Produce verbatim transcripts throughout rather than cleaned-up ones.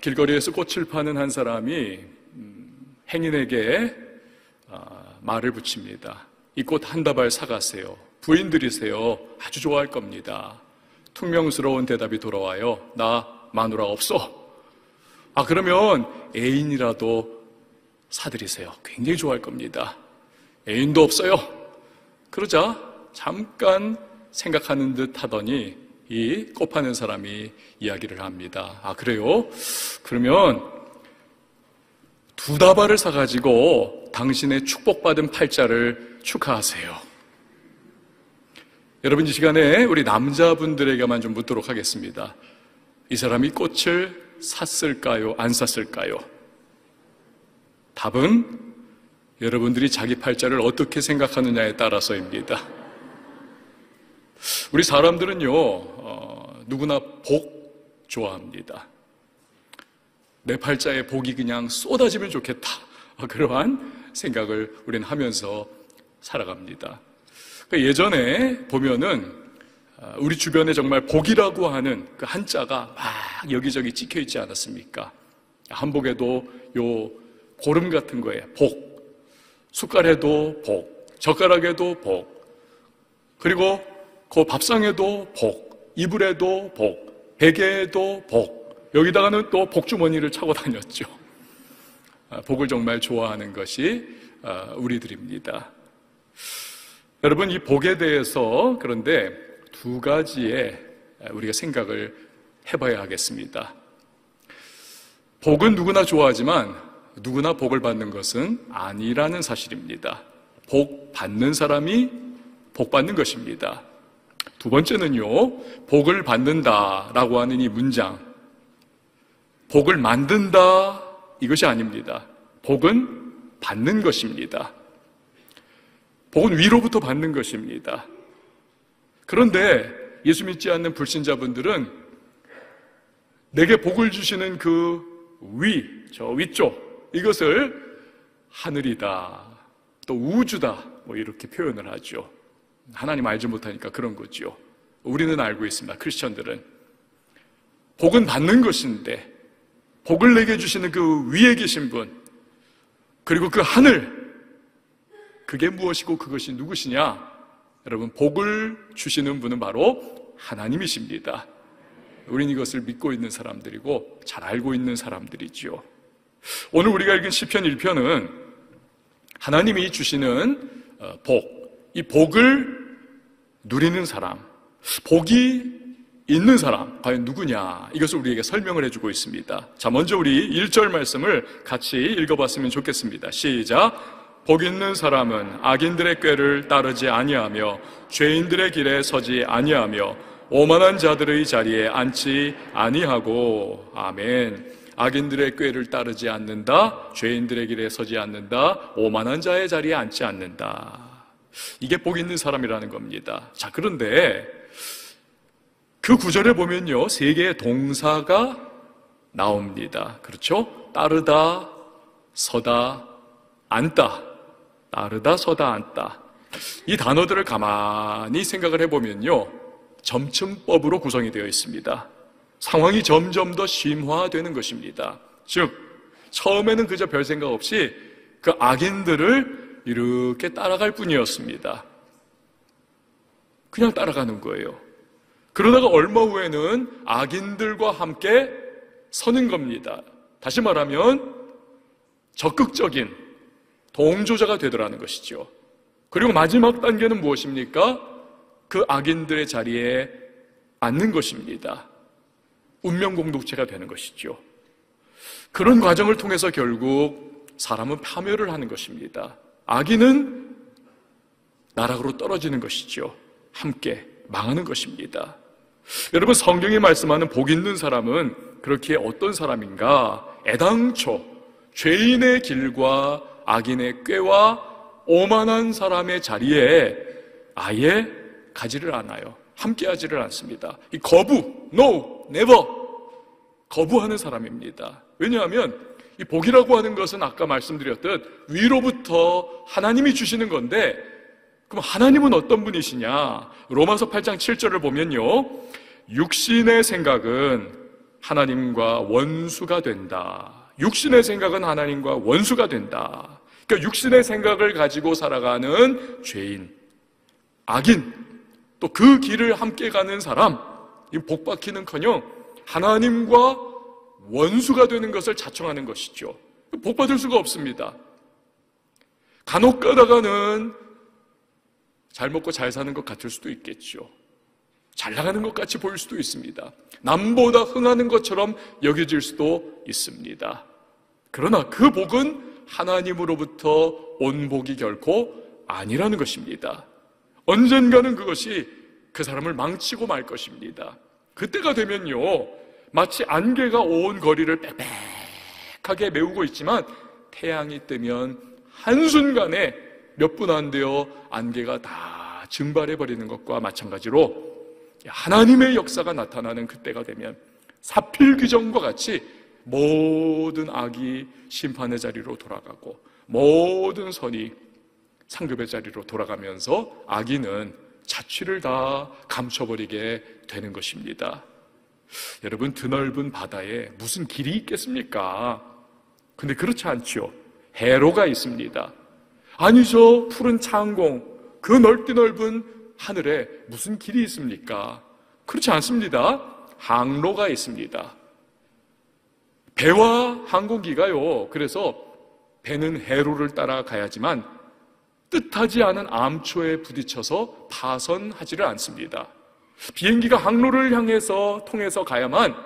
길거리에서 꽃을 파는 한 사람이 행인에게 말을 붙입니다. 이 꽃 한 다발 사가세요. 부인들이세요. 아주 좋아할 겁니다. 퉁명스러운 대답이 돌아와요. 나 마누라 없어. 아, 그러면 애인이라도 사드리세요. 굉장히 좋아할 겁니다. 애인도 없어요. 그러자 잠깐 생각하는 듯 하더니 이 꽃 파는 사람이 이야기를 합니다. 아, 그래요? 그러면 두 다발을 사가지고 당신의 축복받은 팔자를 축하하세요. 여러분, 이 시간에 우리 남자분들에게만 좀 묻도록 하겠습니다. 이 사람이 꽃을 샀을까요? 안 샀을까요? 답은 여러분들이 자기 팔자를 어떻게 생각하느냐에 따라서입니다. 우리 사람들은요, 어, 누구나 복 좋아합니다. 내 팔자에 복이 그냥 쏟아지면 좋겠다. 그러한 생각을 우린 하면서 살아갑니다. 예전에 보면은 우리 주변에 정말 복이라고 하는 그 한자가 막 여기저기 찍혀 있지 않았습니까? 한복에도 요 고름 같은 거에 복, 숟갈에도 복, 젓가락에도 복, 그리고 그 밥상에도 복, 이불에도 복, 베개에도 복, 여기다가는 또 복주머니를 차고 다녔죠. 복을 정말 좋아하는 것이 우리들입니다. 여러분, 이 복에 대해서 그런데 두 가지의 우리가 생각을 해봐야 하겠습니다. 복은 누구나 좋아하지만 누구나 복을 받는 것은 아니라는 사실입니다. 복 받는 사람이 복 받는 것입니다. 두 번째는요, 복을 받는다라고 하는 이 문장, 복을 만든다, 이것이 아닙니다. 복은 받는 것입니다. 복은 위로부터 받는 것입니다. 그런데 예수 믿지 않는 불신자분들은 내게 복을 주시는 그 위, 저 위쪽, 이것을 하늘이다, 또 우주다, 뭐 이렇게 표현을 하죠. 하나님 알지 못하니까 그런 거죠. 우리는 알고 있습니다. 크리스천들은 복은 받는 것인데, 복을 내게 주시는 그 위에 계신 분, 그리고 그 하늘, 그게 무엇이고 그것이 누구시냐? 여러분, 복을 주시는 분은 바로 하나님이십니다. 우린 이것을 믿고 있는 사람들이고 잘 알고 있는 사람들이지요. 오늘 우리가 읽은 시편 일 편은 하나님이 주시는 복, 이 복을 누리는 사람, 복이 있는 사람, 과연 누구냐, 이것을 우리에게 설명을 해주고 있습니다. 자, 먼저 우리 일 절 말씀을 같이 읽어봤으면 좋겠습니다. 시작! 복 있는 사람은 악인들의 꾀를 따르지 아니하며 죄인들의 길에 서지 아니하며 오만한 자들의 자리에 앉지 아니하고. 아멘. 악인들의 꾀를 따르지 않는다, 죄인들의 길에 서지 않는다, 오만한 자의 자리에 앉지 않는다. 이게 복 있는 사람이라는 겁니다. 자, 그런데 그 구절에 보면요, 세 개의 동사가 나옵니다. 그렇죠? 따르다, 서다, 앉다. 따르다, 서다, 앉다. 이 단어들을 가만히 생각을 해보면요, 점층법으로 구성이 되어 있습니다. 상황이 점점 더 심화되는 것입니다. 즉, 처음에는 그저 별 생각 없이 그 악인들을 이렇게 따라갈 뿐이었습니다. 그냥 따라가는 거예요. 그러다가 얼마 후에는 악인들과 함께 서는 겁니다. 다시 말하면 적극적인 동조자가 되더라는 것이죠. 그리고 마지막 단계는 무엇입니까? 그 악인들의 자리에 앉는 것입니다. 운명 공동체가 되는 것이죠. 그런 과정을 통해서 결국 사람은 파멸을 하는 것입니다. 악인은 나락으로 떨어지는 것이죠. 함께 망하는 것입니다. 여러분, 성경이 말씀하는 복 있는 사람은 그렇게 어떤 사람인가? 애당초 죄인의 길과 악인의 꾀와 오만한 사람의 자리에 아예 가지를 않아요. 함께 하지를 않습니다. 이 거부, no, never, 거부하는 사람입니다. 왜냐하면 이 복이라고 하는 것은 아까 말씀드렸듯 위로부터 하나님이 주시는 건데, 그럼 하나님은 어떤 분이시냐? 로마서 팔 장 칠 절을 보면요, 육신의 생각은 하나님과 원수가 된다. 육신의 생각은 하나님과 원수가 된다. 그러니까 육신의 생각을 가지고 살아가는 죄인, 악인, 또 그 길을 함께 가는 사람, 이 복받기는커녕 하나님과 원수가 되는 것을 자청하는 것이죠. 복받을 수가 없습니다. 간혹 가다가는 잘 먹고 잘 사는 것 같을 수도 있겠죠. 잘 나가는 것 같이 보일 수도 있습니다. 남보다 흥하는 것처럼 여겨질 수도 있습니다. 그러나 그 복은 하나님으로부터 온 복이 결코 아니라는 것입니다. 언젠가는 그것이 그 사람을 망치고 말 것입니다. 그때가 되면요, 마치 안개가 온 거리를 빽빽하게 메우고 있지만 태양이 뜨면 한순간에 몇 분 안 되어 안개가 다 증발해버리는 것과 마찬가지로 하나님의 역사가 나타나는 그때가 되면 사필귀정과 같이 모든 악이 심판의 자리로 돌아가고 모든 선이 상급의 자리로 돌아가면서 악인은 자취를 다 감춰버리게 되는 것입니다. 여러분, 드넓은 바다에 무슨 길이 있겠습니까? 근데 그렇지 않죠. 해로가 있습니다. 아니죠. 푸른 창공, 그 넓디 넓은 하늘에 무슨 길이 있습니까? 그렇지 않습니다. 항로가 있습니다. 배와 항공기가요, 그래서 배는 해로를 따라 가야지만 뜻하지 않은 암초에 부딪혀서 파선하지를 않습니다. 비행기가 항로를 향해서 통해서 가야만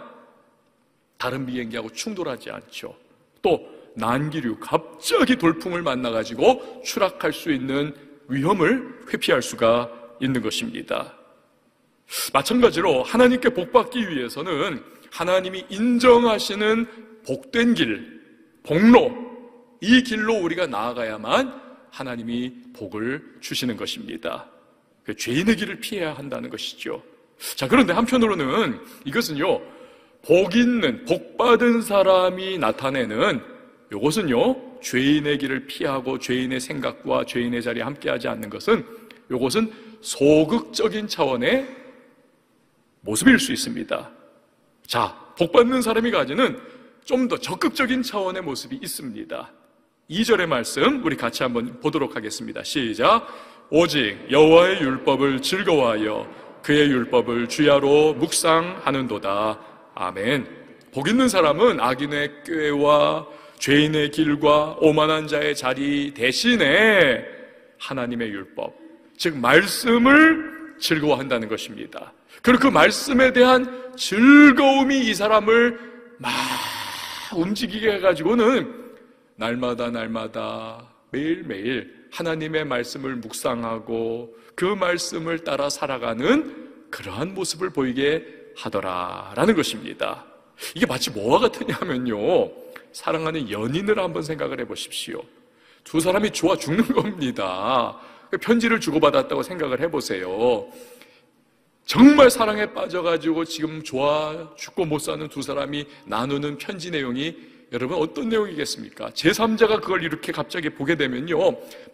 다른 비행기하고 충돌하지 않죠. 또 난기류, 갑자기 돌풍을 만나가지고 추락할 수 있는 위험을 회피할 수가 있는 것입니다. 마찬가지로 하나님께 복받기 위해서는 하나님이 인정하시는 복된 길, 복로, 이 길로 우리가 나아가야만 하나님이 복을 주시는 것입니다. 죄인의 길을 피해야 한다는 것이죠. 자, 그런데 한편으로는 이것은요, 복 있는, 복받은 사람이 나타내는 이것은요, 죄인의 길을 피하고 죄인의 생각과 죄인의 자리에 함께하지 않는 것은, 이것은 소극적인 차원의 모습일 수 있습니다. 자, 복받는 사람이 가지는 좀 더 적극적인 차원의 모습이 있습니다. 이 절의 말씀 우리 같이 한번 보도록 하겠습니다. 시작! 오직 여호와의 율법을 즐거워하여 그의 율법을 주야로 묵상하는도다. 아멘. 복 있는 사람은 악인의 꾀와 죄인의 길과 오만한 자의 자리 대신에 하나님의 율법, 즉 말씀을 즐거워한다는 것입니다. 그리고 그 말씀에 대한 즐거움이 이 사람을 막 움직이게 해가지고는 날마다 날마다 매일매일 하나님의 말씀을 묵상하고 그 말씀을 따라 살아가는 그러한 모습을 보이게 하더라라는 것입니다. 이게 마치 뭐와 같으냐면요, 사랑하는 연인을 한번 생각을 해보십시오. 두 사람이 좋아 죽는 겁니다. 편지를 주고받았다고 생각을 해보세요. 정말 사랑에 빠져가지고 지금 좋아 죽고 못 사는 두 사람이 나누는 편지 내용이 여러분 어떤 내용이겠습니까? 제삼자가 그걸 이렇게 갑자기 보게 되면요,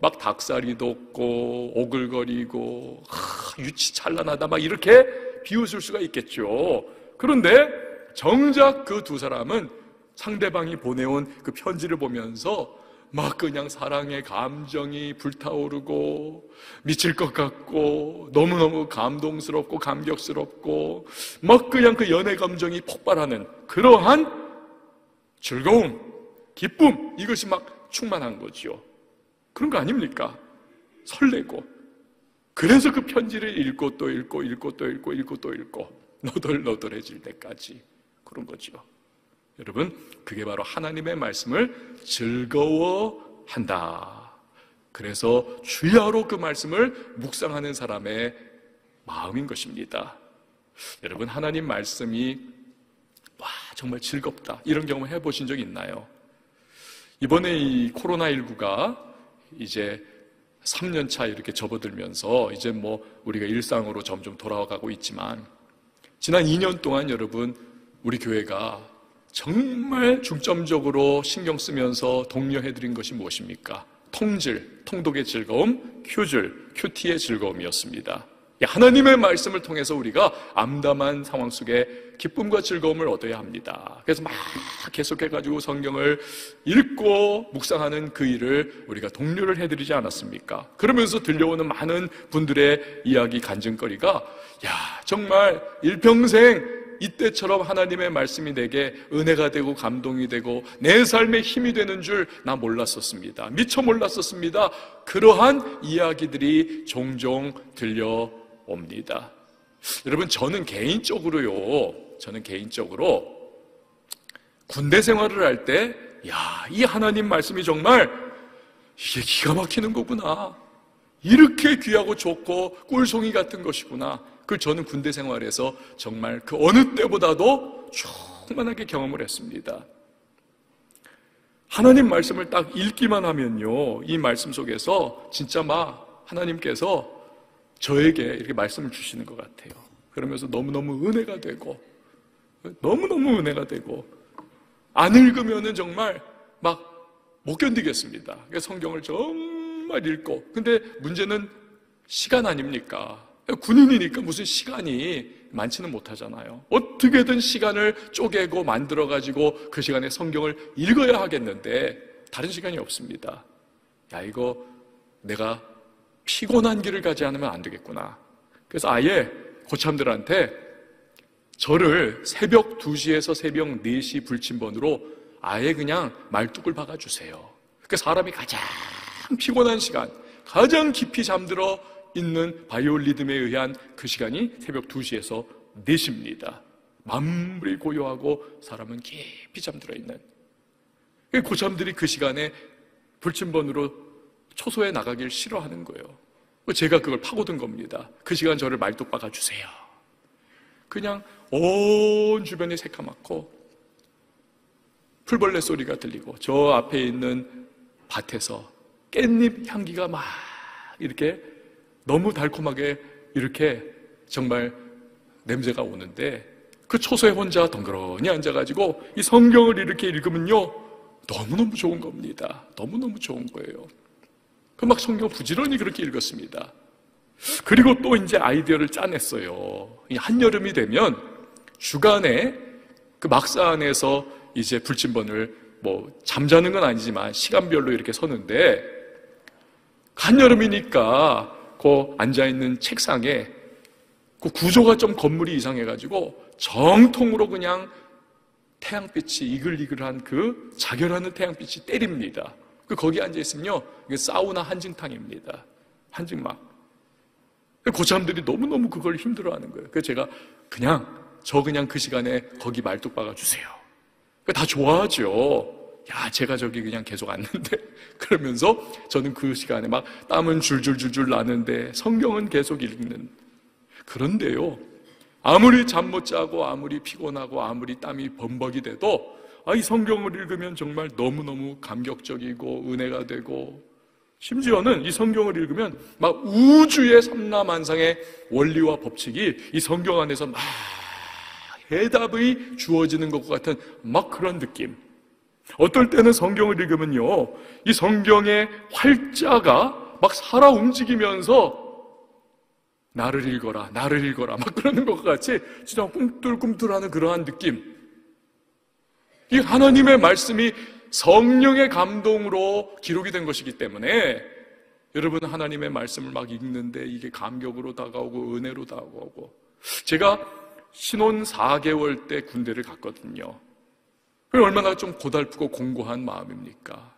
막 닭살이 돋고 오글거리고 하, 유치찬란하다 막 이렇게 비웃을 수가 있겠죠. 그런데 정작 그 두 사람은 상대방이 보내온 그 편지를 보면서 막 그냥 사랑의 감정이 불타오르고 미칠 것 같고 너무너무 감동스럽고 감격스럽고 막 그냥 그 연애 감정이 폭발하는 그러한 즐거움, 기쁨, 이것이 막 충만한 거죠. 그런 거 아닙니까? 설레고. 그래서 그 편지를 읽고 또 읽고 읽고 또 읽고 읽고 또 읽고 너덜너덜해질 때까지 그런 거죠. 여러분, 그게 바로 하나님의 말씀을 즐거워한다. 그래서 주야로 그 말씀을 묵상하는 사람의 마음인 것입니다. 여러분, 하나님 말씀이 와 정말 즐겁다, 이런 경험 해보신 적 있나요? 이번에 이 코로나십구가 이제 삼 년 차 이렇게 접어들면서 이제 뭐 우리가 일상으로 점점 돌아가고 있지만 지난 이 년 동안 여러분, 우리 교회가 정말 중점적으로 신경 쓰면서 독려해드린 것이 무엇입니까? 통질, 통독의 즐거움, 큐줄, 큐티의 즐거움이었습니다. 하나님의 말씀을 통해서 우리가 암담한 상황 속에 기쁨과 즐거움을 얻어야 합니다. 그래서 막 계속해가지고 성경을 읽고 묵상하는 그 일을 우리가 독려를 해드리지 않았습니까? 그러면서 들려오는 많은 분들의 이야기, 간증거리가 야 정말 일평생 이때처럼 하나님의 말씀이 내게 은혜가 되고 감동이 되고 내 삶의 힘이 되는 줄 나 몰랐었습니다. 미처 몰랐었습니다. 그러한 이야기들이 종종 들려옵니다. 여러분, 저는 개인적으로요, 저는 개인적으로 군대 생활을 할 때 야, 이 하나님 말씀이 정말 이게 기가 막히는 거구나, 이렇게 귀하고 좋고 꿀송이 같은 것이구나, 그걸 저는 군대 생활에서 정말 그 어느 때보다도 충만하게 경험을 했습니다. 하나님 말씀을 딱 읽기만 하면요, 이 말씀 속에서 진짜 막 하나님께서 저에게 이렇게 말씀을 주시는 것 같아요. 그러면서 너무너무 은혜가 되고, 너무너무 은혜가 되고, 안 읽으면은 정말 막 못 견디겠습니다. 성경을 정말 읽고. 근데 문제는 시간 아닙니까? 군인이니까 무슨 시간이 많지는 못하잖아요. 어떻게든 시간을 쪼개고 만들어가지고 그 시간에 성경을 읽어야 하겠는데 다른 시간이 없습니다. 야, 이거 내가 피곤한 길을 가지 않으면 안 되겠구나. 그래서 아예 고참들한테 저를 새벽 두 시에서 새벽 네 시 불침번으로 아예 그냥 말뚝을 박아주세요. 그 사람이 가장 피곤한 시간, 가장 깊이 잠들어 있는 바이오리듬에 의한 그 시간이 새벽 두 시에서 네 시입니다. 만물이 고요하고 사람은 깊이 잠들어 있는. 고참들이 그 시간에 불침번으로 초소에 나가길 싫어하는 거예요. 제가 그걸 파고든 겁니다. 그 시간 저를 말뚝 박아주세요. 그냥 온 주변이 새카맣고 풀벌레 소리가 들리고 저 앞에 있는 밭에서 깻잎 향기가 막 이렇게 너무 달콤하게 이렇게 정말 냄새가 오는데 그 초소에 혼자 덩그러니 앉아가지고 이 성경을 이렇게 읽으면요, 너무너무 좋은 겁니다. 너무너무 좋은 거예요. 그 막 성경 부지런히 그렇게 읽었습니다. 그리고 또 이제 아이디어를 짜냈어요. 한여름이 되면 주간에 그 막사 안에서 이제 불침번을 뭐 잠자는 건 아니지만 시간별로 이렇게 서는데 한여름이니까 그 앉아있는 책상에 그 구조가 좀 건물이 이상해가지고 정통으로 그냥 태양빛이 이글이글한 그 자결하는 태양빛이 때립니다. 그 거기 앉아있으면요, 이게 사우나 한증탕입니다. 한증막. 고참들이 너무너무 그걸 힘들어하는 거예요. 그래서 제가 그냥, 저 그냥 그 시간에 거기 말뚝 박아주세요. 다 좋아하죠. 야, 제가 저기 그냥 계속 앉는데. 그러면서 저는 그 시간에 막 땀은 줄줄줄줄 나는데 성경은 계속 읽는. 그런데요, 아무리 잠 못 자고 아무리 피곤하고 아무리 땀이 범벅이 돼도 아, 이 성경을 읽으면 정말 너무너무 감격적이고 은혜가 되고, 심지어는 이 성경을 읽으면 막 우주의 삼라만상의 원리와 법칙이 이 성경 안에서 막 해답이 주어지는 것과 같은 막 그런 느낌. 어떨 때는 성경을 읽으면요, 이 성경의 활자가 막 살아 움직이면서 나를 읽어라, 나를 읽어라 막 그러는 것과 같이 진짜 꿈틀꿈틀하는 그러한 느낌. 이 하나님의 말씀이 성령의 감동으로 기록이 된 것이기 때문에 여러분, 하나님의 말씀을 막 읽는데 이게 감격으로 다가오고 은혜로 다가오고. 제가 신혼 사 개월 때 군대를 갔거든요. 얼마나 좀 고달프고 공고한 마음입니까?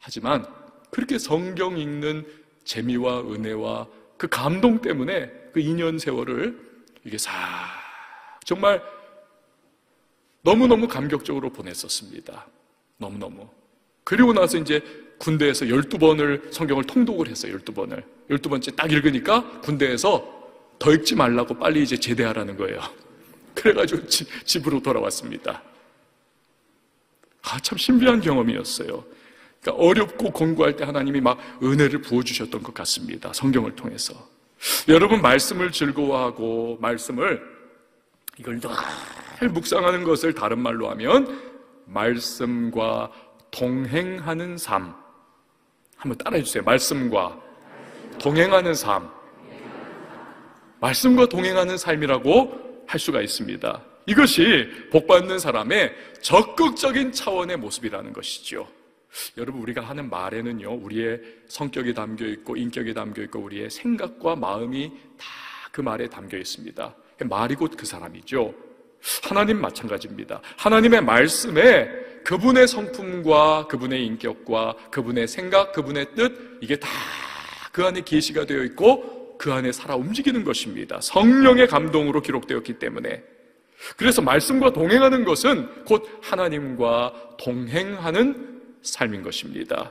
하지만 그렇게 성경 읽는 재미와 은혜와 그 감동 때문에 그 이 년 세월을 이게 싹 정말 너무너무 감격적으로 보냈었습니다. 너무너무. 그리고 나서 이제 군대에서 열두 번을 성경을 통독을 했어요. 열두 번을. 열두 번째 딱 읽으니까 군대에서 더 읽지 말라고 빨리 이제 제대하라는 거예요. 그래가지고 지, 집으로 돌아왔습니다. 아, 참 신비한 경험이었어요. 그러니까 어렵고 공부할 때 하나님이 막 은혜를 부어주셨던 것 같습니다. 성경을 통해서. 여러분, 말씀을 즐거워하고 말씀을 이걸 늘 묵상하는 것을 다른 말로 하면 말씀과 동행하는 삶. 한번 따라해 주세요. 말씀과 동행하는 삶. 말씀과 동행하는 삶이라고 할 수가 있습니다. 이것이 복받는 사람의 적극적인 차원의 모습이라는 것이죠. 여러분, 우리가 하는 말에는요, 우리의 성격이 담겨있고 인격이 담겨있고 우리의 생각과 마음이 다 그 말에 담겨있습니다. 말이 곧 그 사람이죠. 하나님 마찬가지입니다. 하나님의 말씀에 그분의 성품과 그분의 인격과 그분의 생각, 그분의 뜻, 이게 다 그 안에 계시가 되어 있고 그 안에 살아 움직이는 것입니다. 성령의 감동으로 기록되었기 때문에. 그래서 말씀과 동행하는 것은 곧 하나님과 동행하는 삶인 것입니다.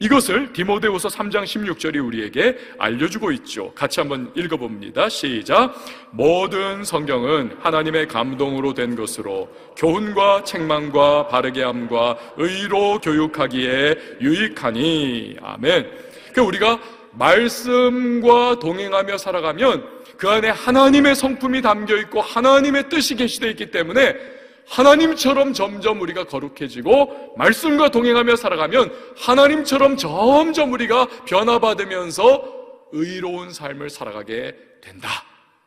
이것을 디모데후서 삼 장 십육 절이 우리에게 알려주고 있죠. 같이 한번 읽어봅니다. 시작. 모든 성경은 하나님의 감동으로 된 것으로 교훈과 책망과 바르게함과 의로 교육하기에 유익하니. 아멘. 그러니까 우리가 말씀과 동행하며 살아가면 그 안에 하나님의 성품이 담겨있고 하나님의 뜻이 계시되어 있기 때문에 하나님처럼 점점 우리가 거룩해지고, 말씀과 동행하며 살아가면 하나님처럼 점점 우리가 변화받으면서 의로운 삶을 살아가게 된다.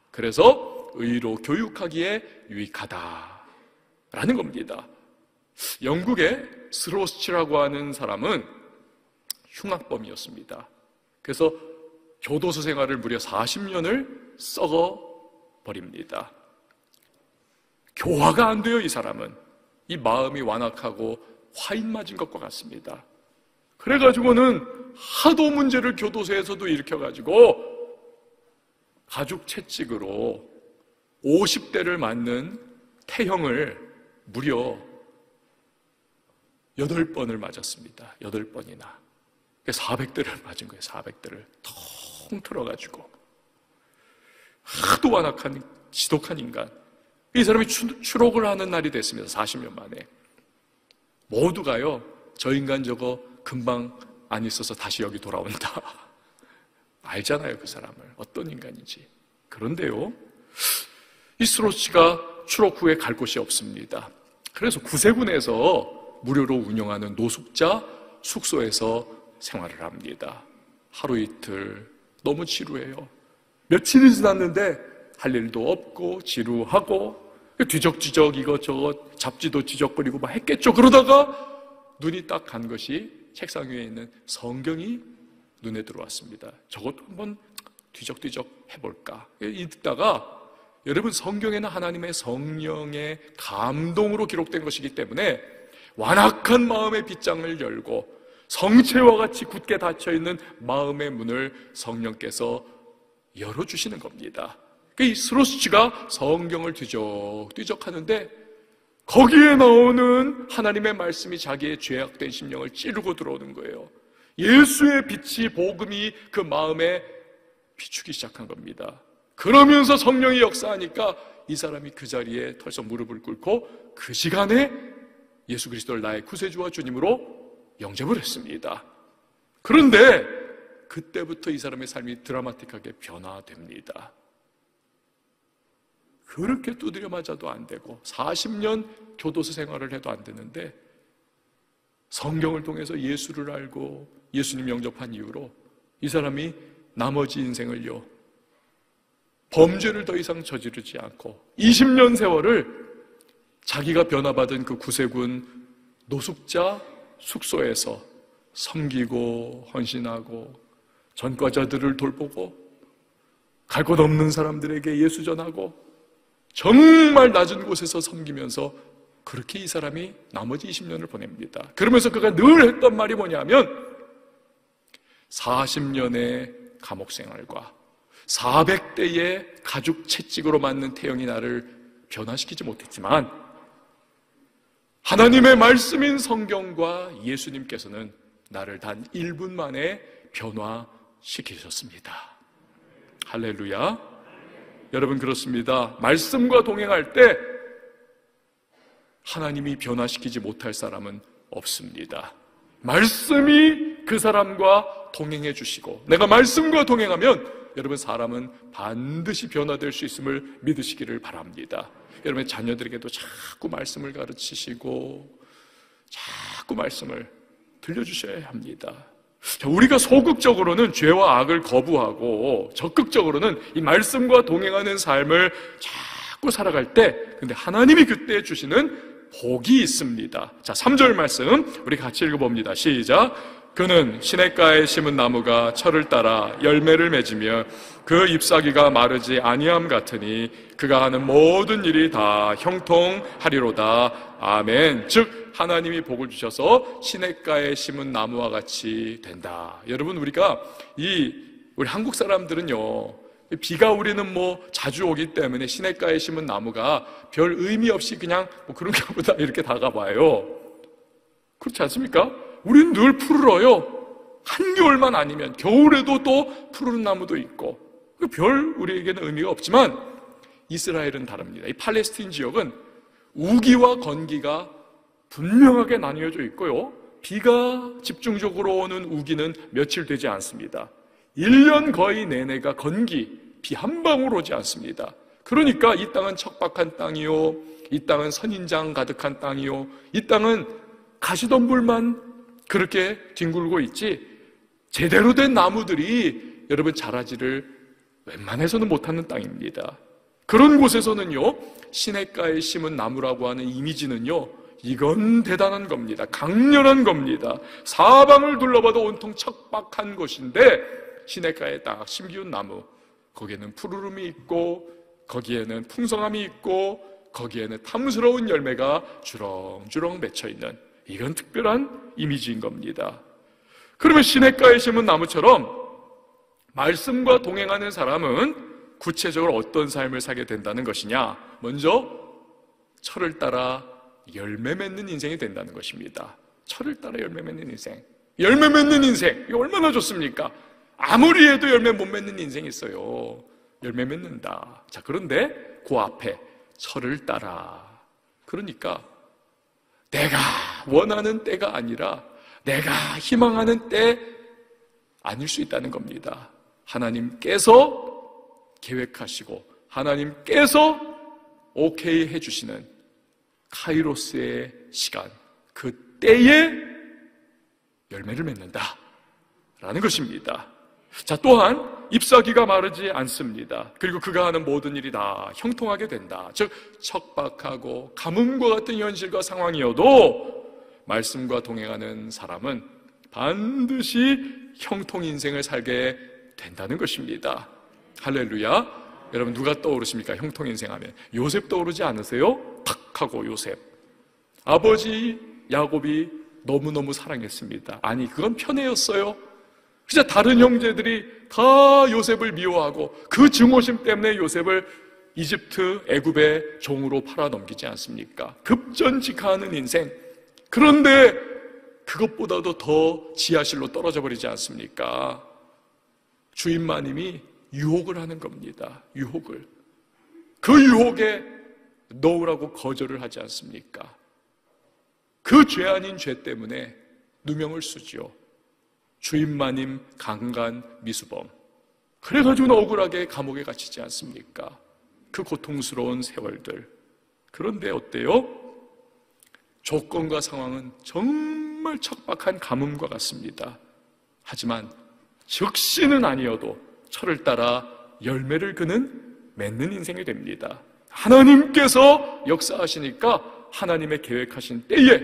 그래서 의로 교육하기에 유익하다라는 겁니다. 영국의 스로스치라고 하는 사람은 흉악범이었습니다. 그래서 교도소 생활을 무려 사십 년을 썩어버립니다. 교화가 안 돼요. 이 사람은 이 마음이 완악하고 화인 맞은 것과 같습니다. 그래가지고는 하도 문제를 교도소에서도 일으켜가지고 가죽 채찍으로 오십 대를 맞는 태형을 무려 여덟 번을 맞았습니다. 여덟 번이나 사백 대를 맞은 거예요. 사백 대를 통틀어가지고. 하도 완악한 지독한 인간. 이 사람이 추록을 하는 날이 됐습니다. 사십 년 만에. 모두가요, 저 인간 저거 금방 안 있어서 다시 여기 돌아온다. 알잖아요, 그 사람을. 어떤 인간인지. 그런데요, 이 스로치가 추록 후에 갈 곳이 없습니다. 그래서 구세군에서 무료로 운영하는 노숙자 숙소에서 생활을 합니다. 하루 이틀. 너무 지루해요. 며칠이 지났는데 할 일도 없고 지루하고 뒤적지적 이것저것 잡지도 지적거리고 막 했겠죠. 그러다가 눈이 딱 간 것이 책상 위에 있는 성경이 눈에 들어왔습니다. 저것도 한번 뒤적뒤적 해볼까. 이따가 여러분, 성경에는 하나님의 성령의 감동으로 기록된 것이기 때문에 완악한 마음의 빗장을 열고 성체와 같이 굳게 닫혀있는 마음의 문을 성령께서 열어주시는 겁니다. 이 스로스치가 성경을 뒤적뒤적 하는데 거기에 나오는 하나님의 말씀이 자기의 죄악된 심령을 찌르고 들어오는 거예요. 예수의 빛이, 복음이 그 마음에 비추기 시작한 겁니다. 그러면서 성령이 역사하니까 이 사람이 그 자리에 털썩 무릎을 꿇고 그 시간에 예수 그리스도를 나의 구세주와 주님으로 영접을 했습니다. 그런데 그때부터 이 사람의 삶이 드라마틱하게 변화됩니다. 그렇게 두드려 맞아도 안 되고 사십 년 교도소 생활을 해도 안 되는데 성경을 통해서 예수를 알고 예수님 영접한 이후로 이 사람이 나머지 인생을요, 범죄를 더 이상 저지르지 않고 이십 년 세월을 자기가 변화받은 그 구세군 노숙자 숙소에서 섬기고 헌신하고 전과자들을 돌보고 갈 곳 없는 사람들에게 예수 전하고 정말 낮은 곳에서 섬기면서 그렇게 이 사람이 나머지 이십 년을 보냅니다. 그러면서 그가 늘 했던 말이 뭐냐면 사십 년의 감옥 생활과 사백 대의 가죽 채찍으로 맞는 태형이 나를 변화시키지 못했지만 하나님의 말씀인 성경과 예수님께서는 나를 단 일 분 만에 변화시키셨습니다. 할렐루야. 여러분, 그렇습니다. 말씀과 동행할 때 하나님이 변화시키지 못할 사람은 없습니다. 말씀이 그 사람과 동행해 주시고, 내가 말씀과 동행하면 여러분, 사람은 반드시 변화될 수 있음을 믿으시기를 바랍니다. 여러분의 자녀들에게도 자꾸 말씀을 가르치시고 자꾸 말씀을 들려주셔야 합니다. 우리가 소극적으로는 죄와 악을 거부하고 적극적으로는 이 말씀과 동행하는 삶을 자꾸 살아갈 때, 근데 하나님이 그때 주시는 복이 있습니다. 자, 삼 절 말씀 우리 같이 읽어봅니다. 시작. 그는 시냇가에 심은 나무가 철을 따라 열매를 맺으며 그 잎사귀가 마르지 아니함 같으니 그가 하는 모든 일이 다 형통하리로다. 아멘. 즉 하나님이 복을 주셔서 시냇가에 심은 나무와 같이 된다. 여러분, 우리가 이 우리 한국 사람들은요, 비가 우리는 뭐 자주 오기 때문에 시냇가에 심은 나무가 별 의미 없이 그냥 뭐 그런가 보다 이렇게 다가봐요. 그렇지 않습니까? 우리는 늘 푸르러요. 한겨울만 아니면, 겨울에도 또 푸른 나무도 있고 별 우리에게는 의미가 없지만, 이스라엘은 다릅니다. 이 팔레스틴 지역은 우기와 건기가 분명하게 나뉘어져 있고요, 비가 집중적으로 오는 우기는 며칠 되지 않습니다. 일 년 거의 내내가 건기, 비 한 방울 오지 않습니다. 그러니까 이 땅은 척박한 땅이요, 이 땅은 선인장 가득한 땅이요, 이 땅은 가시덤불만 그렇게 뒹굴고 있지 제대로 된 나무들이 여러분 자라지를 웬만해서는 못하는 땅입니다. 그런 곳에서는요, 시냇가에 심은 나무라고 하는 이미지는요, 이건 대단한 겁니다. 강렬한 겁니다. 사방을 둘러봐도 온통 척박한 곳인데 시냇가에 딱 심기운 나무, 거기에는 푸르름이 있고 거기에는 풍성함이 있고 거기에는 탐스러운 열매가 주렁주렁 맺혀있는, 이건 특별한 이미지인 겁니다. 그러면 시냇가에 심은 나무처럼 말씀과 동행하는 사람은 구체적으로 어떤 삶을 살게 된다는 것이냐? 먼저 철을 따라 열매 맺는 인생이 된다는 것입니다. 철을 따라 열매 맺는 인생, 열매 맺는 인생, 이거 얼마나 좋습니까? 아무리 해도 열매 못 맺는 인생이 있어요. 열매 맺는다. 자, 그런데 그 앞에 철을 따라, 그러니까 내가 원하는 때가 아니라 내가 희망하는 때 아닐 수 있다는 겁니다. 하나님께서 계획하시고 하나님께서 오케이 해주시는 카이로스의 시간, 그 때에 열매를 맺는다 라는 것입니다. 자, 또한 잎사귀가 마르지 않습니다. 그리고 그가 하는 모든 일이 다 형통하게 된다. 즉 척박하고 가뭄과 같은 현실과 상황이어도 말씀과 동행하는 사람은 반드시 형통 인생을 살게 된다는 것입니다. 할렐루야. 여러분, 누가 떠오르십니까? 형통 인생 하면 요셉 떠오르지 않으세요? 탁 하고 요셉. 아버지 야곱이 너무너무 사랑했습니다. 아니, 그건 편애였어요. 진짜 다른 형제들이 다 요셉을 미워하고 그 증오심 때문에 요셉을 이집트, 애굽의 종으로 팔아넘기지 않습니까? 급전직하는 인생. 그런데 그것보다도 더 지하실로 떨어져 버리지 않습니까? 주인 마님이 유혹을 하는 겁니다. 유혹을. 그 유혹에 노우라고 거절을 하지 않습니까? 그 죄 아닌 죄 때문에 누명을 쓰죠. 주인마님 강간 미수범. 그래가지고는 억울하게 감옥에 갇히지 않습니까? 그 고통스러운 세월들. 그런데 어때요? 조건과 상황은 정말 척박한 가뭄과 같습니다. 하지만 즉시는 아니어도 철을 따라 열매를 그는 맺는 인생이 됩니다. 하나님께서 역사하시니까 하나님의 계획하신 때에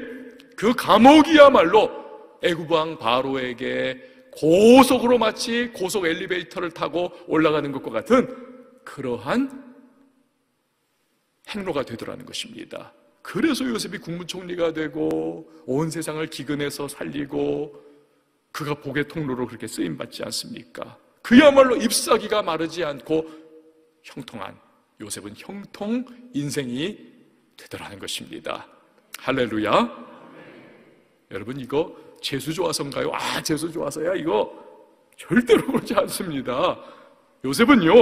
그 감옥이야말로 애굽왕 바로에게 고속으로, 마치 고속 엘리베이터를 타고 올라가는 것과 같은 그러한 행로가 되더라는 것입니다. 그래서 요셉이 국무총리가 되고 온 세상을 기근에서 살리고 그가 복의 통로로 그렇게 쓰임받지 않습니까? 그야말로 잎사귀가 마르지 않고 형통한, 요셉은 형통 인생이 되더라는 것입니다. 할렐루야. 여러분, 이거 재수 좋아서인가요? 아, 재수 좋아서야 이거? 절대로 그러지 않습니다. 요셉은요,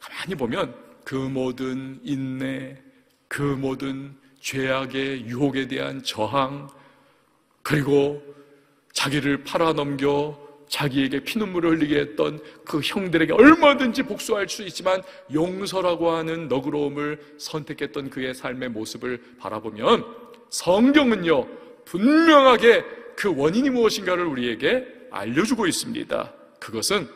가만히 보면 그 모든 인내, 그 모든 죄악의 유혹에 대한 저항, 그리고 자기를 팔아넘겨 자기에게 피눈물을 흘리게 했던 그 형들에게 얼마든지 복수할 수 있지만 용서라고 하는 너그러움을 선택했던 그의 삶의 모습을 바라보면 성경은요, 분명하게 그 원인이 무엇인가를 우리에게 알려주고 있습니다. 그것은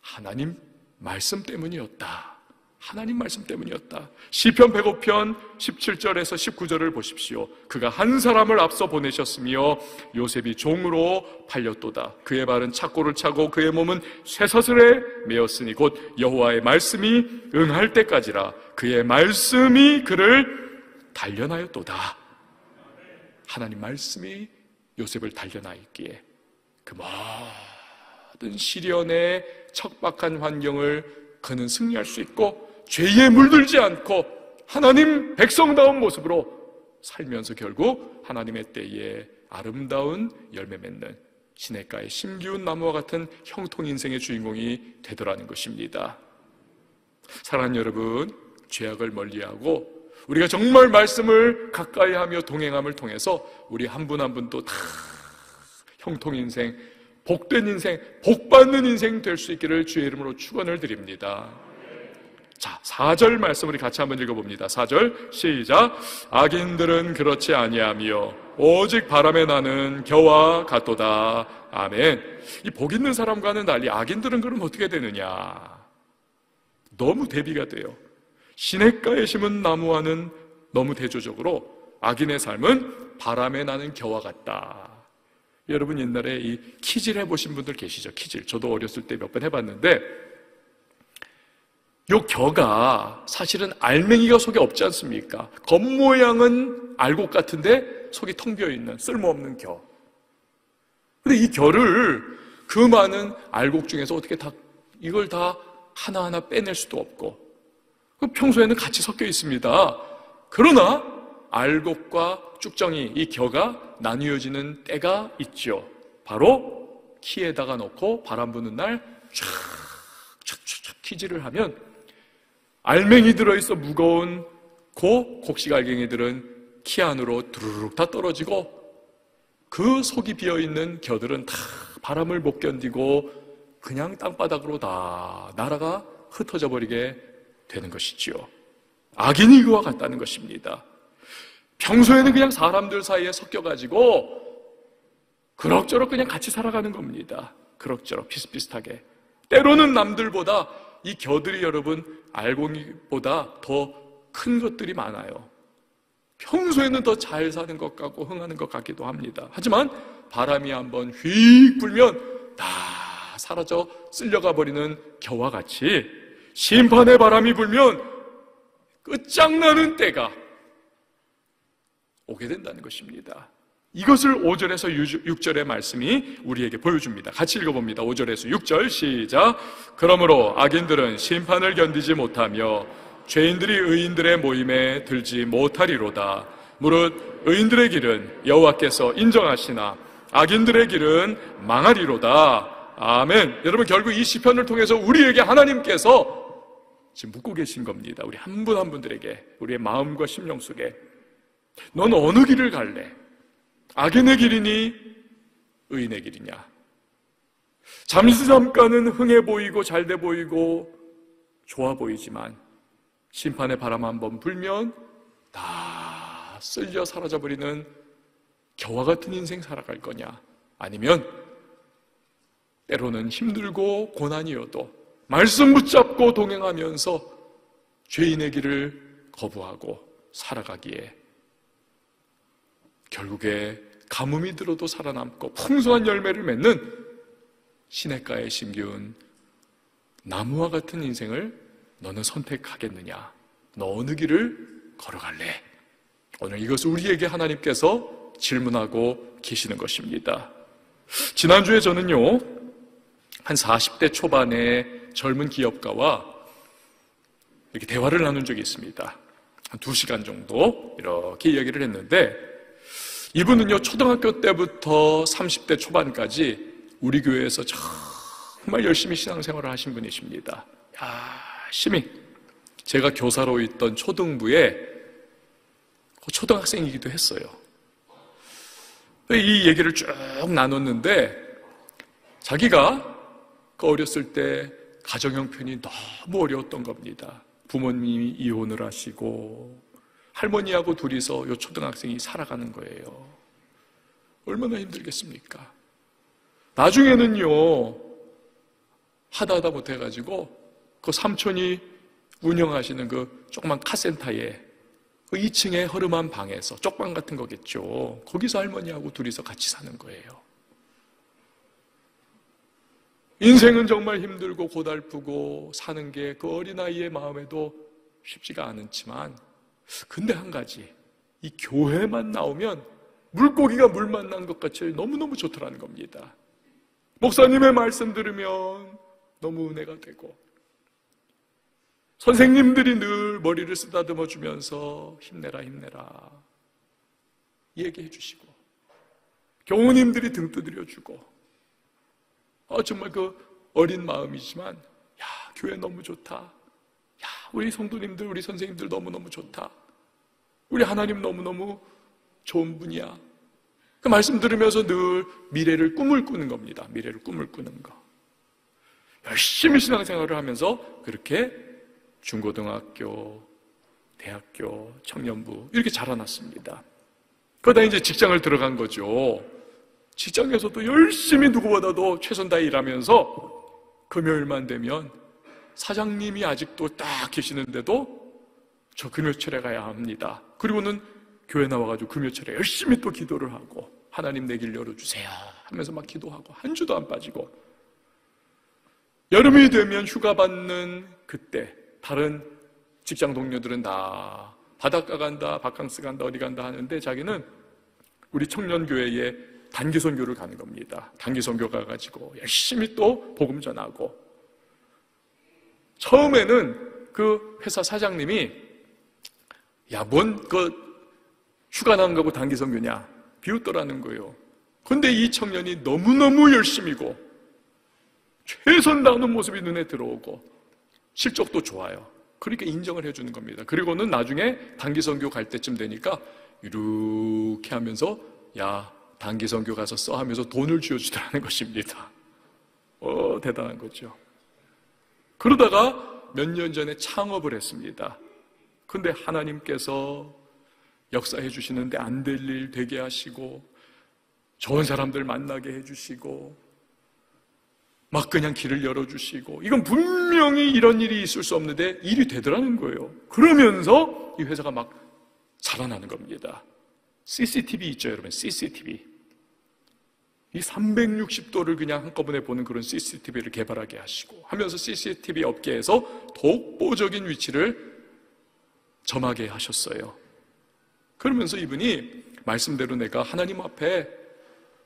하나님 말씀 때문이었다. 하나님 말씀 때문이었다. 시편 백오 편 십칠 절에서 십구 절을 보십시오. 그가 한 사람을 앞서 보내셨으며 요셉이 종으로 팔렸도다. 그의 발은 착고를 차고 그의 몸은 쇠사슬에 매였으니 곧 여호와의 말씀이 응할 때까지라. 그의 말씀이 그를 단련하였도다. 하나님 말씀이 요셉을 단련하였기에 그 모든 시련의 척박한 환경을 그는 승리할 수 있고 죄에 물들지 않고 하나님 백성다운 모습으로 살면서 결국 하나님의 때에 아름다운 열매 맺는 시냇가의 심기운 나무와 같은 형통 인생의 주인공이 되더라는 것입니다. 사랑하는 여러분, 죄악을 멀리하고 우리가 정말 말씀을 가까이하며 동행함을 통해서 우리 한 분 한 분도 다 형통 인생, 복된 인생, 복받는 인생 될 수 있기를 주의 이름으로 축원을 드립니다. 자, 사 절 말씀 우리 같이 한번 읽어봅니다. 사 절 시작. 악인들은 그렇지 아니하며 오직 바람에 나는 겨와 같도다. 아멘. 이 복 있는 사람과는 달리 악인들은 그럼 어떻게 되느냐? 너무 대비가 돼요. 시냇가에 심은 나무와는 너무 대조적으로 악인의 삶은 바람에 나는 겨와 같다. 여러분 옛날에 이 키질 해보신 분들 계시죠? 키질. 저도 어렸을 때 몇 번 해봤는데 요 겨가 사실은 알맹이가 속에 없지 않습니까? 겉모양은 알곡 같은데 속이 텅 비어있는 쓸모없는 겨. 근데 이 겨를 그 많은 알곡 중에서 어떻게 다 이걸 다 하나하나 빼낼 수도 없고 평소에는 같이 섞여 있습니다. 그러나 알곡과 쭉정이, 이 겨가 나뉘어지는 때가 있죠. 바로 키에다가 넣고 바람 부는 날 촥촥촥 키질을 하면 알맹이 들어있어 무거운 고 곡식알갱이들은 키 안으로 두루룩 다 떨어지고 그 속이 비어있는 겨들은 다 바람을 못 견디고 그냥 땅바닥으로 다 날아가 흩어져 버리게 되는 것이지요. 악인이 그와 같다는 것입니다. 평소에는 그냥 사람들 사이에 섞여가지고 그럭저럭 그냥 같이 살아가는 겁니다. 그럭저럭 비슷비슷하게. 때로는 남들보다 이 겨들이 여러분 알곡보다 더 큰 것들이 많아요. 평소에는 더 잘 사는 것 같고 흥하는 것 같기도 합니다. 하지만 바람이 한번 휙 불면 다 사라져 쓸려가 버리는 겨와 같이 심판의 바람이 불면 끝장나는 때가 오게 된다는 것입니다. 이것을 오 절에서 육 절의 말씀이 우리에게 보여줍니다. 같이 읽어봅니다. 오 절에서 육 절 시작. 그러므로 악인들은 심판을 견디지 못하며 죄인들이 의인들의 모임에 들지 못하리로다. 무릇 의인들의 길은 여호와께서 인정하시나 악인들의 길은 망하리로다. 아멘. 여러분 결국 이 시편을 통해서 우리에게 하나님께서 지금 묻고 계신 겁니다. 우리 한 분 한 분들에게 우리의 마음과 심령 속에 넌 어느 길을 갈래? 악인의 길이니 의인의 길이냐? 잠시 잠깐은 흥해 보이고 잘돼 보이고 좋아 보이지만 심판의 바람 한번 불면 다 쓸려 사라져버리는 겨와 같은 인생 살아갈 거냐? 아니면 때로는 힘들고 고난이어도 말씀 붙잡고 동행하면서 죄인의 길을 거부하고 살아가기에 결국에 가뭄이 들어도 살아남고 풍성한 열매를 맺는 시냇가에 심기운 나무와 같은 인생을 너는 선택하겠느냐? 너 어느 길을 걸어갈래? 오늘 이것을 우리에게 하나님께서 질문하고 계시는 것입니다. 지난주에 저는요 한 사십 대 초반의 젊은 기업가와 이렇게 대화를 나눈 적이 있습니다. 한 두 시간 정도 이렇게 이야기를 했는데 이분은요 초등학교 때부터 삼십 대 초반까지 우리 교회에서 정말 열심히 신앙생활을 하신 분이십니다. 열심히. 제가 교사로 있던 초등부에 초등학생이기도 했어요. 이 얘기를 쭉 나눴는데 자기가 그 어렸을 때 가정 형편이 너무 어려웠던 겁니다. 부모님이 이혼을 하시고 할머니하고 둘이서 요 초등학생이 살아가는 거예요. 얼마나 힘들겠습니까? 나중에는요, 하다 하다 못해가지고 그 삼촌이 운영하시는 그 조그만 카센터에 그 이 층에 허름한 방에서 쪽방 같은 거겠죠. 거기서 할머니하고 둘이서 같이 사는 거예요. 인생은 정말 힘들고 고달프고 사는 게 그 어린아이의 마음에도 쉽지가 않지만, 근데 한 가지, 이 교회만 나오면 물고기가 물 만난 것 같이 너무너무 좋더라는 겁니다. 목사님의 말씀 들으면 너무 은혜가 되고, 선생님들이 늘 머리를 쓰다듬어 주면서 힘내라 힘내라 얘기해 주시고, 교우님들이 등 두드려 주고, 아, 정말 그 어린 마음이지만, 야, 교회 너무 좋다, 야, 우리 성도님들, 우리 선생님들 너무너무 좋다, 우리 하나님 너무너무 좋은 분이야, 그 말씀 들으면서 늘 미래를 꿈을 꾸는 겁니다. 미래를 꿈을 꾸는 거. 열심히 신앙생활을 하면서 그렇게 중고등학교, 대학교, 청년부 이렇게 자라났습니다. 그러다 이제 직장을 들어간 거죠. 직장에서도 열심히 누구보다도 최선 다해 일하면서 금요일만 되면 사장님이 아직도 딱 계시는데도 저 금요철에 가야 합니다. 그리고는 교회 나와가지고 금요철에 열심히 또 기도를 하고, 하나님 내 길 열어주세요 하면서 막 기도하고, 한 주도 안 빠지고, 여름이 되면 휴가 받는 그때 다른 직장 동료들은 다 바닷가 간다, 바캉스 간다, 어디 간다 하는데, 자기는 우리 청년교회에 단기 선교를 가는 겁니다. 단기 선교 가가지고 열심히 또 복음 전하고. 처음에는 그 회사 사장님이, 야, 뭔 그 휴가 나온 거고 단기 선교냐 비웃더라는 거예요. 근데 이 청년이 너무너무 열심이고 최선 다하는 모습이 눈에 들어오고 실적도 좋아요. 그러니까 인정을 해주는 겁니다. 그리고는 나중에 단기 선교 갈 때쯤 되니까 이렇게 하면서, 야, 단기 선교 가서 써 하면서 돈을 쥐어주더라는 것입니다. 어, 대단한 거죠. 그러다가 몇 년 전에 창업을 했습니다. 근데 하나님께서 역사해 주시는데 안 될 일 되게 하시고, 좋은 사람들 만나게 해주시고, 막 그냥 길을 열어주시고, 이건 분명히 이런 일이 있을 수 없는데 일이 되더라는 거예요. 그러면서 이 회사가 막 자라나는 겁니다. 씨씨티비 있죠, 여러분? 씨씨티비. 이 삼백육십 도를 그냥 한꺼번에 보는 그런 씨씨티비를 개발하게 하시고 하면서 씨씨티비 업계에서 독보적인 위치를 점하게 하셨어요. 그러면서 이분이 말씀대로 내가 하나님 앞에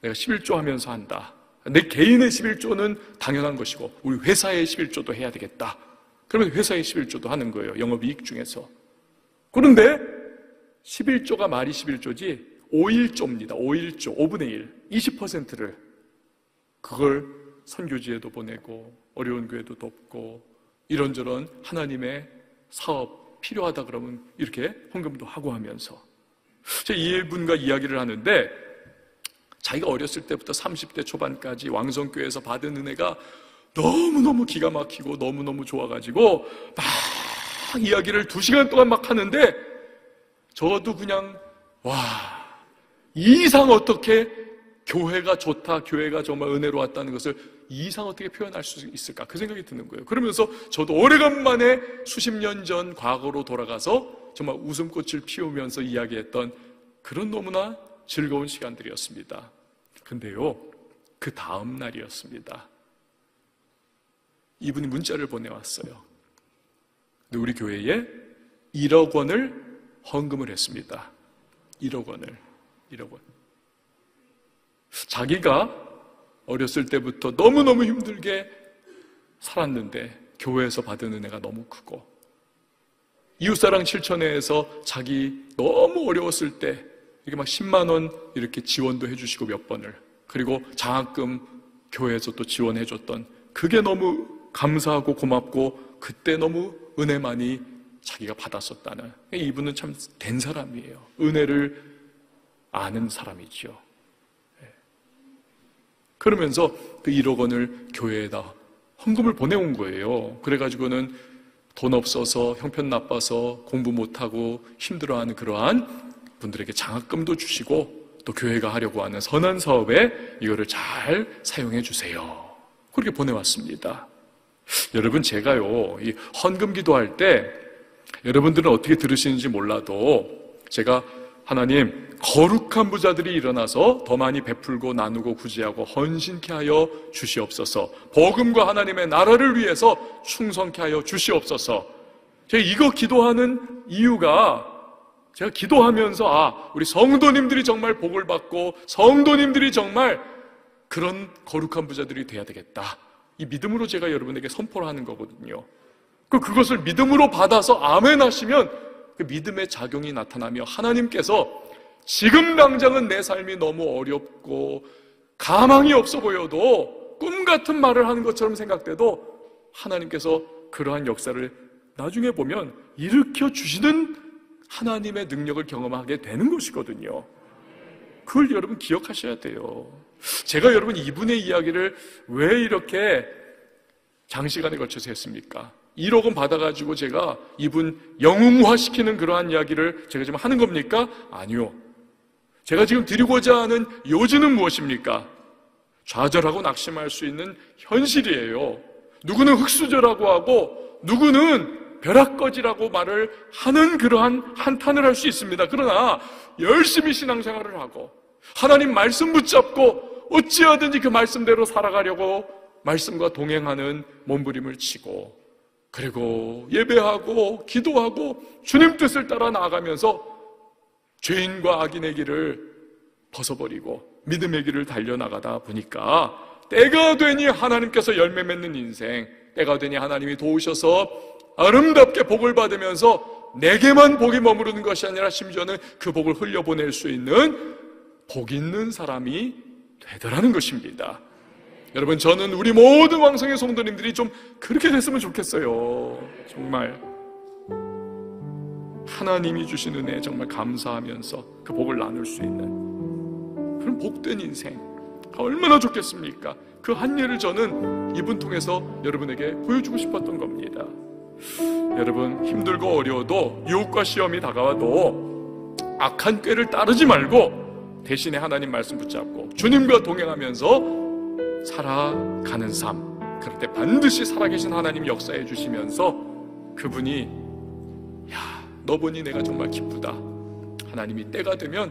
내가 십일조 하면서 한다, 내 개인의 십일조는 당연한 것이고 우리 회사의 십일조도 해야 되겠다. 그러면 회사의 십일조도 하는 거예요. 영업이익 중에서. 그런데 십일조가 말이 십일조지 오일조입니다. 오일조, 오분의 일, 이십 퍼센트를 그걸 선교지에도 보내고 어려운 교회도 돕고 이런저런 하나님의 사업 필요하다 그러면 이렇게 헌금도 하고 하면서. 제가 이분과 이야기를 하는데, 자기가 어렸을 때부터 삼십 대 초반까지 왕성교회에서 받은 은혜가 너무너무 기가 막히고 너무너무 좋아가지고 막 이야기를 두 시간 동안 막 하는데, 저도 그냥, 와, 이 이상 어떻게 교회가 좋다, 교회가 정말 은혜로 왔다는 것을 이 이상 어떻게 표현할 수 있을까, 그 생각이 드는 거예요. 그러면서 저도 오래간만에 수십 년 전 과거로 돌아가서 정말 웃음꽃을 피우면서 이야기했던 그런 너무나 즐거운 시간들이었습니다. 근데요, 그 다음 날이었습니다. 이분이 문자를 보내왔어요. 근데 우리 교회에 일억 원을 헌금을 했습니다. 일억 원을. 일억 원. 자기가 어렸을 때부터 너무너무 힘들게 살았는데 교회에서 받은 은혜가 너무 크고, 이웃사랑 실천회에서 자기 너무 어려웠을 때 이렇게 막 십만 원 이렇게 지원도 해주시고 몇 번을, 그리고 장학금 교회에서 또 지원해줬던, 그게 너무 감사하고 고맙고 그때 너무 은혜 많이 자기가 받았었다는. 이분은 참 된 사람이에요. 은혜를 아는 사람이죠. 그러면서 그 일억 원을 교회에다 헌금을 보내온 거예요. 그래가지고는 돈 없어서 형편 나빠서 공부 못하고 힘들어하는 그러한 분들에게 장학금도 주시고 또 교회가 하려고 하는 선한 사업에 이거를 잘 사용해 주세요. 그렇게 보내왔습니다. 여러분, 제가요, 이 헌금 기도할 때 여러분들은 어떻게 들으시는지 몰라도 제가 하나님 거룩한 부자들이 일어나서 더 많이 베풀고 나누고 구제하고 헌신케 하여 주시옵소서, 복음과 하나님의 나라를 위해서 충성케 하여 주시옵소서, 제가 이거 기도하는 이유가, 제가 기도하면서 아, 우리 성도님들이 정말 복을 받고 성도님들이 정말 그런 거룩한 부자들이 돼야 되겠다, 이 믿음으로 제가 여러분에게 선포를 하는 거거든요. 그것을 믿음으로 받아서 아멘 하시면 그 믿음의 작용이 나타나며 하나님께서 지금 당장은 내 삶이 너무 어렵고 가망이 없어 보여도 꿈 같은 말을 하는 것처럼 생각돼도 하나님께서 그러한 역사를 나중에 보면 일으켜 주시는 하나님의 능력을 경험하게 되는 것이거든요. 그걸 여러분 기억하셔야 돼요. 제가 여러분 이분의 이야기를 왜 이렇게 장시간에 걸쳐서 했습니까? 일억 원 받아가지고 제가 이분 영웅화시키는 그러한 이야기를 제가 지금 하는 겁니까? 아니요. 제가 지금 드리고자 하는 요지는 무엇입니까? 좌절하고 낙심할 수 있는 현실이에요. 누구는 흙수저라고 하고 누구는 벼락거지라고 말을 하는 그러한 한탄을 할 수 있습니다. 그러나 열심히 신앙생활을 하고 하나님 말씀 붙잡고 어찌하든지 그 말씀대로 살아가려고 말씀과 동행하는 몸부림을 치고, 그리고 예배하고 기도하고 주님 뜻을 따라 나아가면서 죄인과 악인의 길을 벗어버리고 믿음의 길을 달려나가다 보니까 때가 되니 하나님께서 열매 맺는 인생, 때가 되니 하나님이 도우셔서 아름답게 복을 받으면서 내게만 복이 머무르는 것이 아니라 심지어는 그 복을 흘려보낼 수 있는 복 있는 사람이 되더라는 것입니다. 여러분, 저는 우리 모든 왕성의 성도님들이 좀 그렇게 됐으면 좋겠어요. 정말 하나님이 주신 은혜에 정말 감사하면서 그 복을 나눌 수 있는 그런 복된 인생, 얼마나 좋겠습니까? 그 한 예를 저는 이분 통해서 여러분에게 보여주고 싶었던 겁니다. 여러분, 힘들고 어려워도 유혹과 시험이 다가와도 악한 꾀를 따르지 말고 대신에 하나님 말씀 붙잡고 주님과 동행하면서 살아가는 삶, 그럴 때 반드시 살아계신 하나님 역사해 주시면서 그분이 야, 너 보니 내가 정말 기쁘다, 하나님이 때가 되면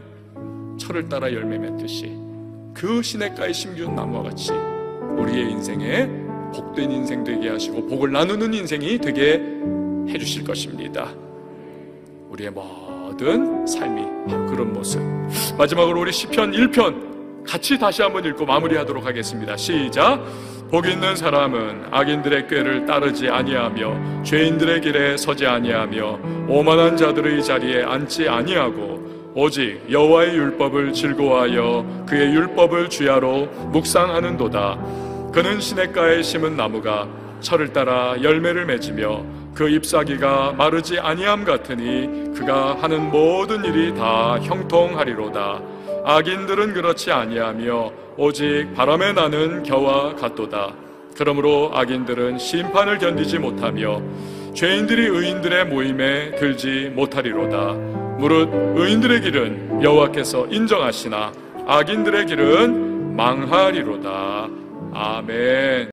철을 따라 열매 맺듯이 그 시냇가에 심겨진 나무와 같이 우리의 인생에 복된 인생 되게 하시고 복을 나누는 인생이 되게 해 주실 것입니다. 우리의 모든 삶이 바로 그런 모습. 마지막으로 우리 시편 일 편 같이 다시 한번 읽고 마무리하도록 하겠습니다. 시작! 복 있는 사람은 악인들의 꾀를 따르지 아니하며 죄인들의 길에 서지 아니하며 오만한 자들의 자리에 앉지 아니하고 오직 여호와의 율법을 즐거워하여 그의 율법을 주야로 묵상하는도다. 그는 시냇가에 심은 나무가 철을 따라 열매를 맺으며 그 잎사귀가 마르지 아니함 같으니 그가 하는 모든 일이 다 형통하리로다. 악인들은 그렇지 아니하며 오직 바람에 나는 겨와 같도다. 그러므로 악인들은 심판을 견디지 못하며 죄인들이 의인들의 모임에 들지 못하리로다. 무릇 의인들의 길은 여호와께서 인정하시나 악인들의 길은 망하리로다. 아멘.